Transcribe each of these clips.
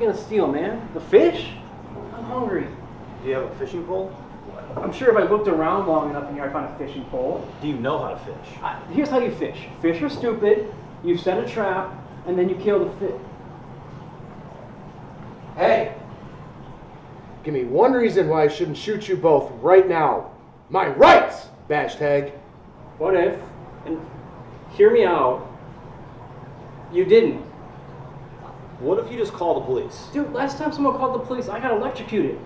we gonna steal, man? The fish? I'm hungry. Do you have a fishing pole? I'm sure if I looked around long enough in here, I found a fishing pole. Do you know how to fish? Here's how you fish. Fish are stupid. You set a trap, and then you kill the fish. Hey! Give me one reason why I shouldn't shoot you both right now. My rights! Hashtag. What if, and hear me out, you didn't? What if you just call the police? Dude, last time someone called the police, I got electrocuted.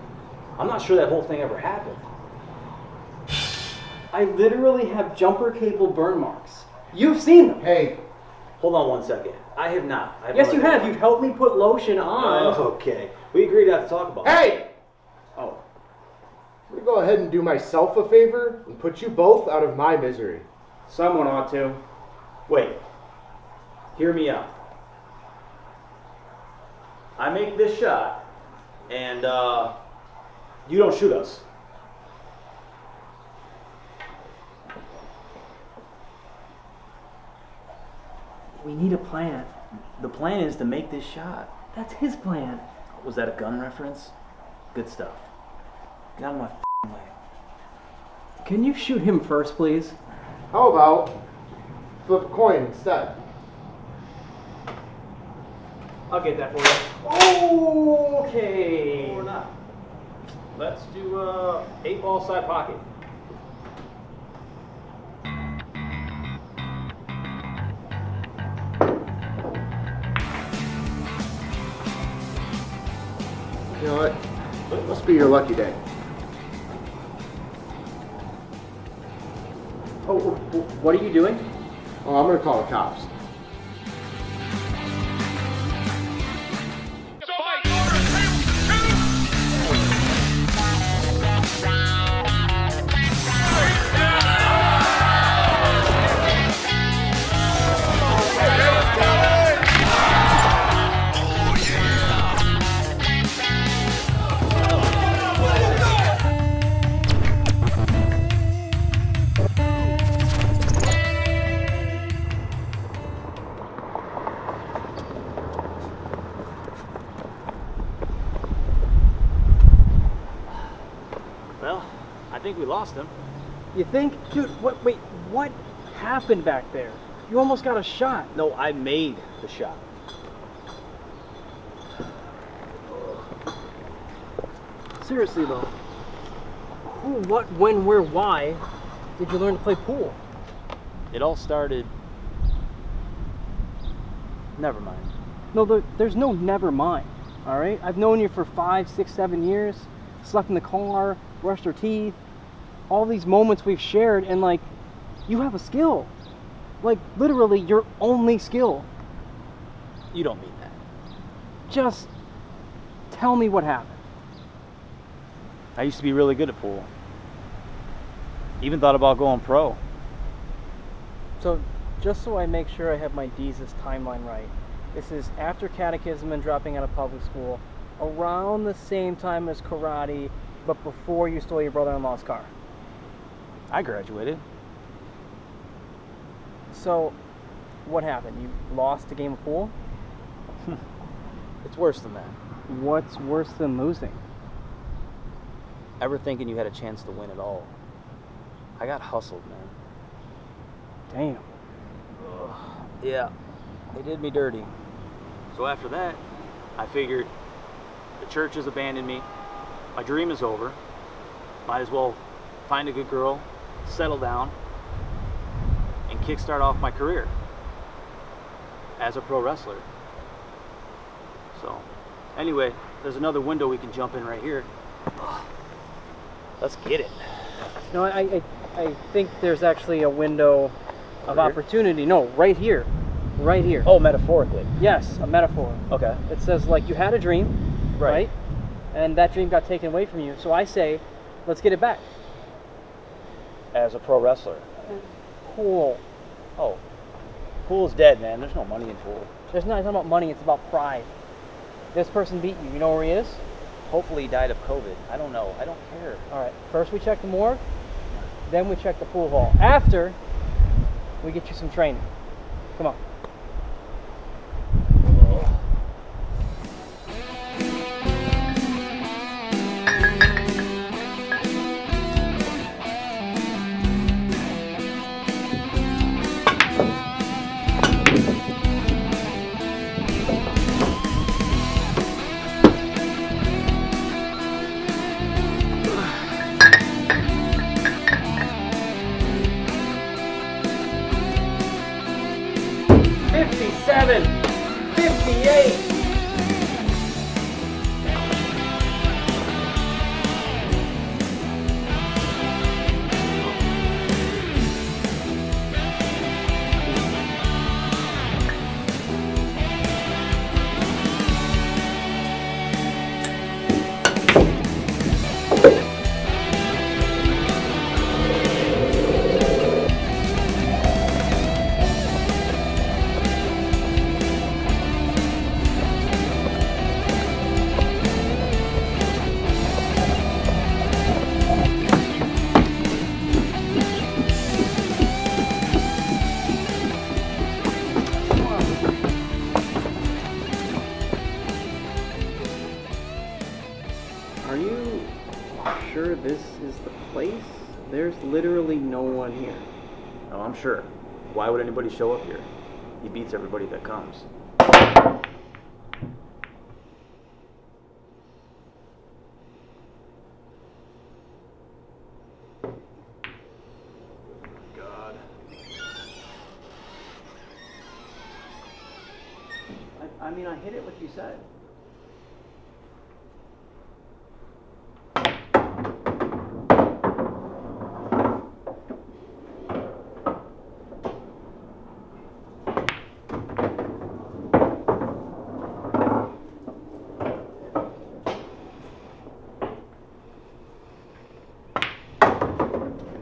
I'm not sure that whole thing ever happened. I literally have jumper cable burn marks. You've seen them. Hey, hold on one second. I have not. Yes, you have. You've helped me put lotion on. Oh, okay. We agreed not to talk about it. Hey! Oh. I'm going to go ahead and do myself a favor and put you both out of my misery. Someone ought to. Wait. Hear me out. I make this shot, and you don't shoot us. We need a plan. The plan is to make this shot. That's his plan. Was that a gun reference? Good stuff. Get out of my f***ing way. Can you shoot him first, please? How about flip a coin instead? I'll get that for you. Okay. Or not. Let's do 8-ball side pocket. You know what? It must be your lucky day. Oh, what are you doing? Oh, I'm gonna call the cops. I think we lost him. You think? Dude, what, wait, what happened back there? You almost got a shot. No, I made the shot. Seriously though, who, what, when, where, why did you learn to play pool? It all started... Never mind. No, there's no never mind, all right? I've known you for 5, 6, 7 years, slept in the car, brushed our teeth. All these moments we've shared, and like, you have a skill. Like, literally, your only skill. You don't mean that. Just tell me what happened. I used to be really good at pool. Even thought about going pro. So, just so I make sure I have my Deezus timeline right, this is after catechism and dropping out of public school, around the same time as karate, but before you stole your brother-in-law's car. I graduated. So, what happened? You lost a game of pool? It's worse than that. What's worse than losing? Ever thinking you had a chance to win at all. I got hustled, man. Damn. Ugh. Yeah, they did me dirty. So after that, I figured the church has abandoned me. My dream is over. Might as well find a good girl, settle down, and kickstart off my career as a pro wrestler. So, anyway, there's another window we can jump in right here. Let's get it. No, I think there's actually a window of opportunity. No, right here. Right here. Oh, metaphorically. Yes, a metaphor. Okay. It says, like, you had a dream, right? And that dream got taken away from you. So I say, let's get it back. As a pro wrestler. Pool. Oh. Pool's dead, man. There's no money in pool. There's not about money, it's about pride. This person beat you. You know where he is? Hopefully he died of COVID. I don't know. I don't care. All right. First we check the morgue. Then we check the pool hall. After, we get you some training. Come on. 57, 58. Are you sure this is the place? There's literally no one here. No, I'm sure. Why would anybody show up here? He beats everybody that comes. God. I mean, I hit it like you said.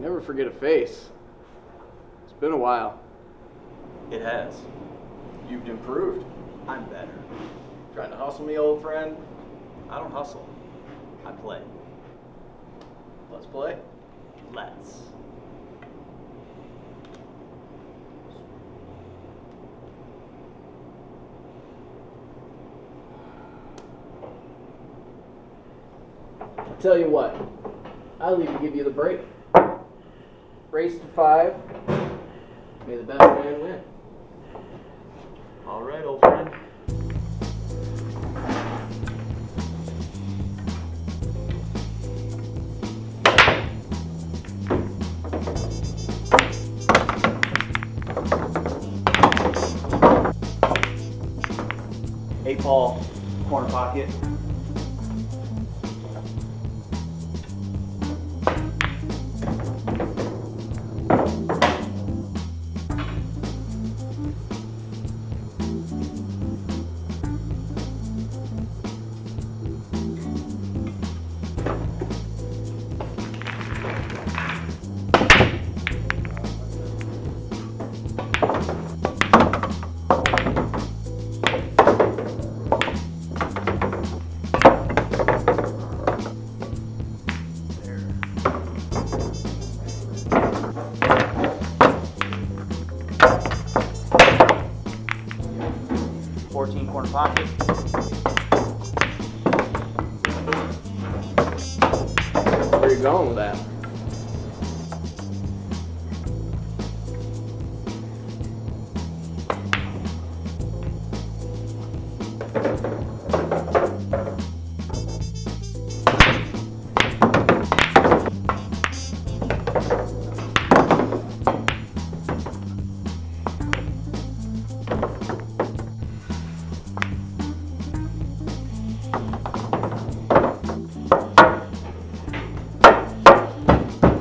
Never forget a face. It's been a while. It has. You've improved. I'm better. Trying to hustle me, old friend? I don't hustle. I play. Let's play. Let's. I'll tell you what. I'll even give you the break. Race to 5. May the best man win. All right, old friend. Hey, Paul. Corner pocket. Corner pocket. Where are you going with that?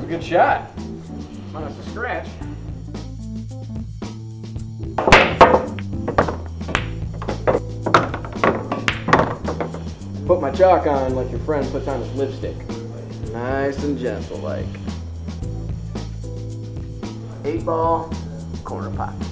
Good shot. Minus a scratch. Put my chalk on like your friend puts on his lipstick. Nice and gentle like. 8 ball, corner pocket.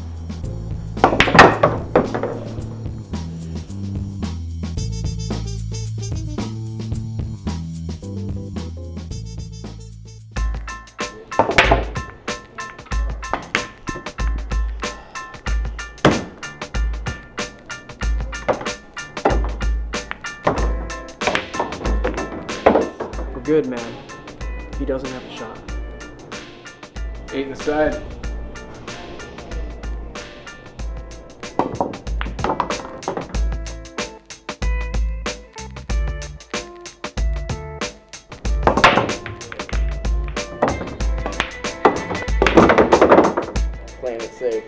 Good man. He doesn't have a shot. 8 in the side. Playing it safe.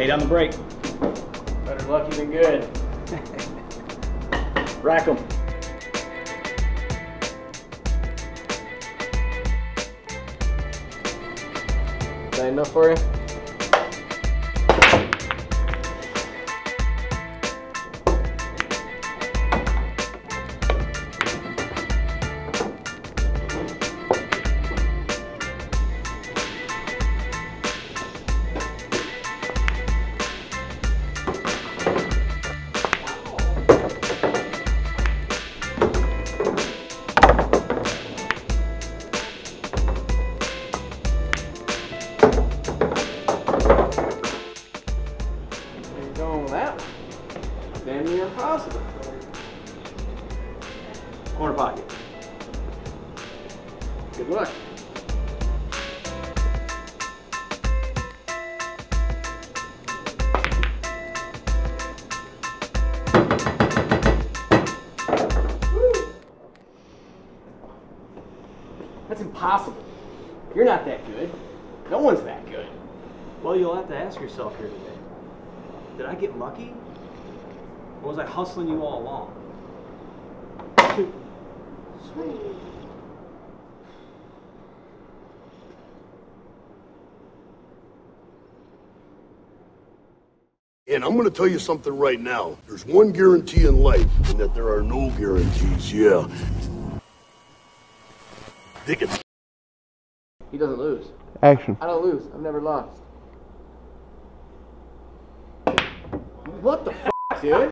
8 on the break. Better lucky than good. Rack them. Is that enough for you? Damn near impossible. Corner pocket. Good luck. Woo. That's impossible. You're not that good. No one's that good. Well, you'll have to ask yourself here today. Did I get lucky? Or was I hustling you all along? Sweet. And I'm gonna tell you something right now. There's one guarantee in life, and that there are no guarantees, yeah. Dickens. He doesn't lose. Action. I don't lose. I've never lost. What the f***, dude?